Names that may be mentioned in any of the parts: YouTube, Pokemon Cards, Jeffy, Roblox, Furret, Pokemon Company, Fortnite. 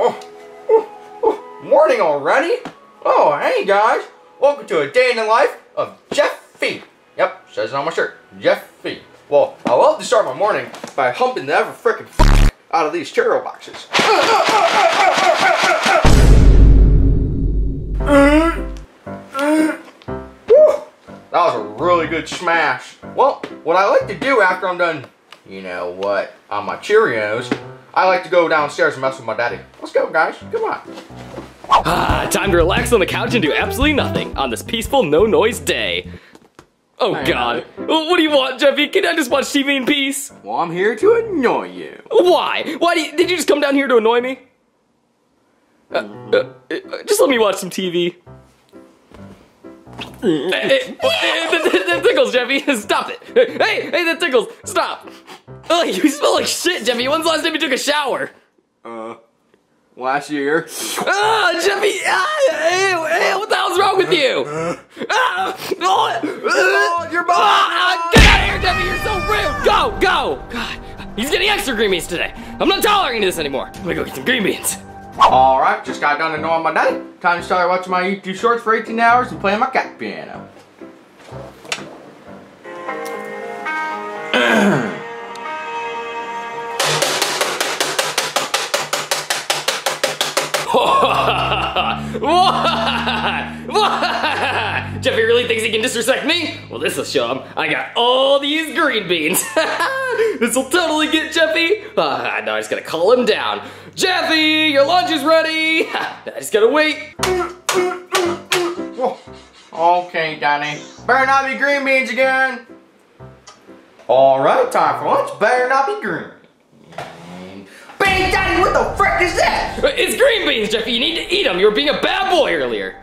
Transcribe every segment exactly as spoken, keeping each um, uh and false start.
Oh, oh, oh, morning already? Oh, hey guys. Welcome to a day in the life of Jeffy. Yep, says it on my shirt. Jeffy. Well, I love to start my morning by humping the ever frickin' f out of these cereal boxes. That was a really good smash. Well, what I like to do after I'm done, you know what, on my Cheerios, I like to go downstairs and mess with my daddy. Let's go, guys. Come on. Ah, time to relax on the couch and do absolutely nothing on this peaceful, no-noise day. Oh, I God. Know. What do you want, Jeffy? Can I just watch T V in peace? Well, I'm here to annoy you. Why? Why do you, did you just come down here to annoy me? Uh, uh, just let me watch some T V. That tickles, Jeffy. Stop it. Hey, hey, that tickles. Stop. Oh, you smell like shit, Jeffy. When's the last time you took a shower? Uh, last year. Ah, oh, Jeffy. Ah, hey, hey, what the hell's wrong with you? Ah, oh, oh, your mom. Ah, get out of here, Jeffy. You're so rude. Go, go. God, he's getting extra green beans today. I'm not tolerating this anymore. Let me go get some green beans. Alright, just got done annoying my daddy. Time to start watching my YouTube shorts for eighteen hours and playing my cat piano. Jeffy really thinks he can disrespect me? Well, this'll show him. I got all these green beans. This'll totally get Jeffy. Uh, no, I just gotta call him down. Jeffy, your lunch is ready. I just gotta wait. Okay, Danny. Better not be green beans again. All right, time for lunch. Better not be green. Bang, Danny, what the frick is that? It's green beans, Jeffy. You need to eat them. You were being a bad boy earlier.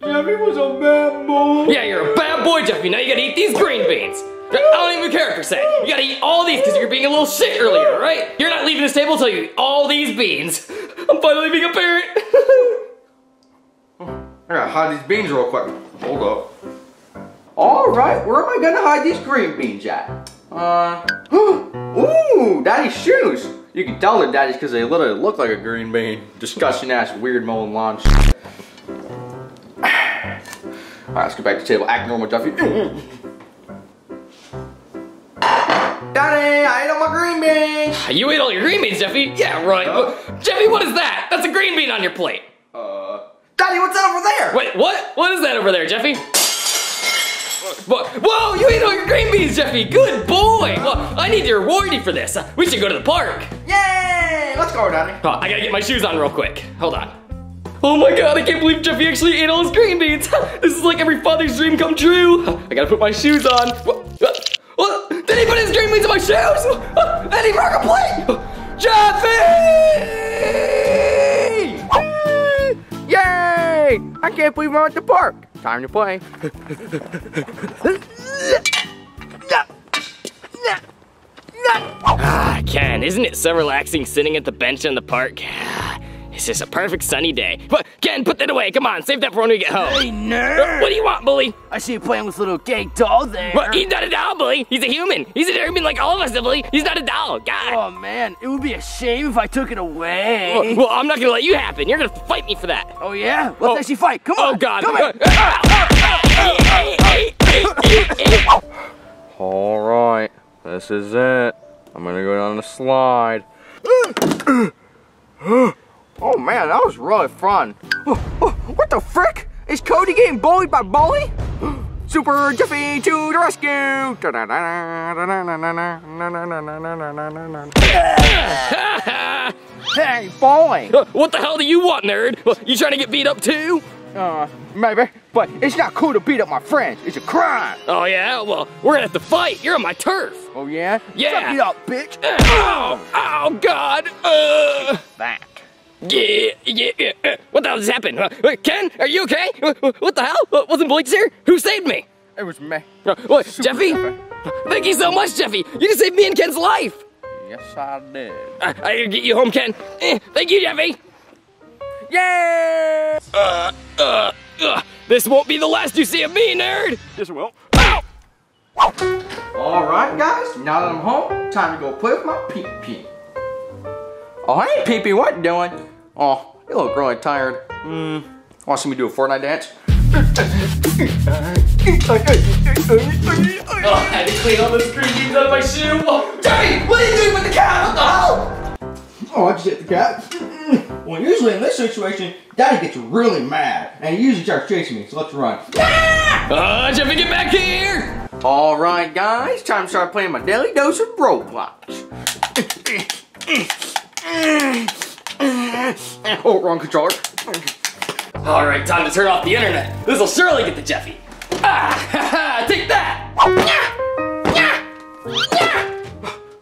Jeffy was a bad boy. Yeah, you're a bad boy, Jeffy. Now you gotta eat these green beans. I don't even care for say. You gotta eat all these because you were being a little shit earlier, right? You're not leaving this table until you eat all these beans. I'm finally being a parent. I gotta hide these beans real quick. Hold up. Alright, where am I gonna hide these green beans at? Uh, ooh, daddy's shoes. You can tell they're daddy's because they literally look like a green bean. Disgusting ass weird mowing lawn shit. Alright, let's go back to the table. Act normal, Jeffy. Daddy, I ate all my green beans! You ate all your green beans, Jeffy? Yeah, right. Uh, Jeffy, what is that? That's a green bean on your plate. Uh, Daddy, what's that over there? Wait, what? What is that over there, Jeffy? Whoa, whoa, you ate all your green beans, Jeffy! Good boy! Well, I need to reward you for this. We should go to the park. Yay! Let's go, Daddy. Oh, I gotta get my shoes on real quick. Hold on. Oh my God, I can't believe Jeffy actually ate all his green beans. This is like every father's dream come true. I gotta put my shoes on. Did he put his green beans in my shoes? And he broke a plate! Jeffy! Yay! I can't believe I'm at the park. Time to play. Ah, Ken, isn't it so relaxing sitting at the bench in the park? It's just a perfect sunny day. But Ken, put that away. Come on, save that for when we get home. Hey, nerd! What do you want, bully? I see you playing with little gay doll there. What? He's not a doll, bully. He's a human. He's a human like all of us, bully. He's not a doll. God. Oh man, it would be a shame if I took it away. Well, well I'm not gonna let you happen. You're gonna fight me for that. Oh yeah? Let's oh. actually fight. Come on. Oh God. Come on. All right, this is it. I'm gonna go down the slide. Oh man, that was really fun. Oh, oh, what the frick? Is Cody getting bullied by Bully? Super Jeffy to the rescue! Hey, Bully! Uh, what the hell do you want, nerd? You trying to get beat up too? Uh, maybe, but it's not cool to beat up my friends. It's a crime. Oh yeah? Well, we're gonna have to fight. You're on my turf. Oh yeah? Yeah. Shut me up, bitch. Oh, oh God. Uh. That. Yeah, yeah, yeah. What the hell just happened? Uh, Ken, are you okay? Uh, what the hell? Uh, wasn't Blake here? Who saved me? It was me. Uh, what, Jeffy? Jeffy? Thank you so much, Jeffy. You just saved me and Ken's life. Yes, I did. Uh, I gotta get you home, Ken. Uh, thank you, Jeffy. Yay! Uh, uh, uh, this won't be the last you see of me, nerd. Yes, it will. Ow! All right, guys. Now that I'm home, time to go play with my pee-pee. Oh, hey, Pee-Pee, what you doing? Oh, you look really tired. Hmm, want to see me do a Fortnite dance? Oh, I had to clean all those green beans out of my shoe. Oh, Jeffy, what are you doing with the cat? What the hell? Oh, I just hit the cat. Well, usually in this situation, Daddy gets really mad, and he usually starts chasing me, so let's run. Ah! Uh, Jeffy, get back here! All right, guys, time to start playing my daily dose of Roblox. Oh, wrong controller. All right, time to turn off the internet. This'll surely get the Jeffy. Ah, ha, ha, take that! Yeah, yeah, yeah.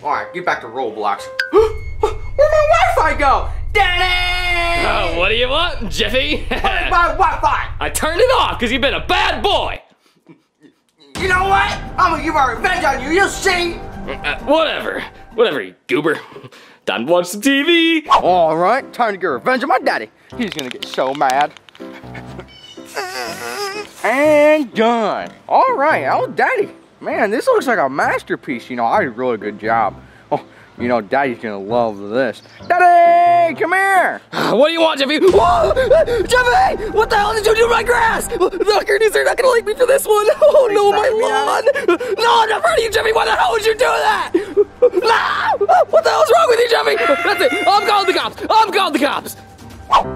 All right, get back to Roblox. Where'd my Wi-Fi go? Daddy! Uh, what do you want, Jeffy? Where's my Wi-Fi? I turned it off because you've been a bad boy. You know what? I'm gonna give my revenge on you, you'll see. Uh, whatever, whatever, you goober. Time to watch some T V. All right, time to get revenge on my daddy. He's gonna get so mad. And done. All right, old daddy. Man, this looks like a masterpiece. You know, I did a really good job. Oh, you know, daddy's gonna love this. Daddy, come here. What do you want, Jeffy? Whoa, Jeffy, what the hell did you do to my grass? The gurneys are not gonna like me for this one. Oh no, my lawn. No, I'm not proud of you, Jeffy. Why the hell would you do that? No! What the hell's wrong with you, Jeffy? That's it. I'm calling the cops. I'm calling the cops.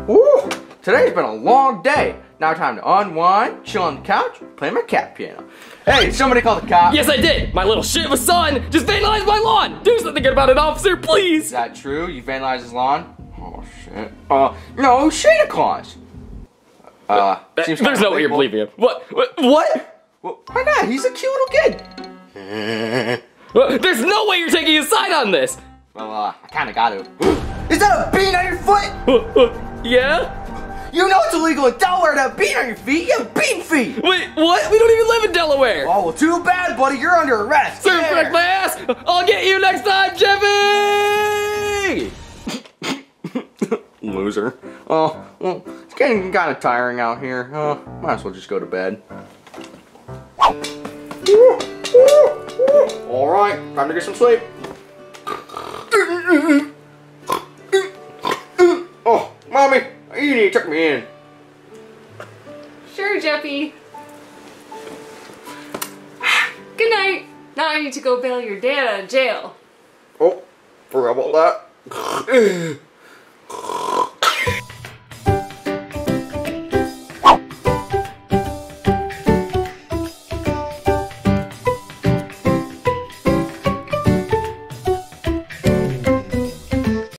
Ooh, today's been a long day. Now time to unwind, chill on the couch, play my cat piano. Hey, did somebody call the cops? Yes, I did. My little shit with son just vandalized my lawn. Do something about it, officer, please. Is that true? You vandalized his lawn? Oh, shit. Uh, no, Santa Claus. Uh, uh seems there's no way you're believing him. What? What? What? Well, why not? He's a cute little kid. Well, there's no way you're taking a side on this! Well, uh, I kinda got to. Is that a bean on your foot? Uh, uh, yeah? You know it's illegal in Delaware to have bean on your feet! You have bean feet! Wait, what? We don't even live in Delaware! Oh, well, too bad, buddy. You're under arrest. Sir, break my ass! I'll get you next time, Jeffy! Loser. Oh, well, it's getting kinda tiring out here. Uh, might as well just go to bed. All right, time to get some sleep. Oh, Mommy, you need to check me in. Sure, Jeffy. Good night. Now I need to go bail your dad out of jail. Oh, forgot about that.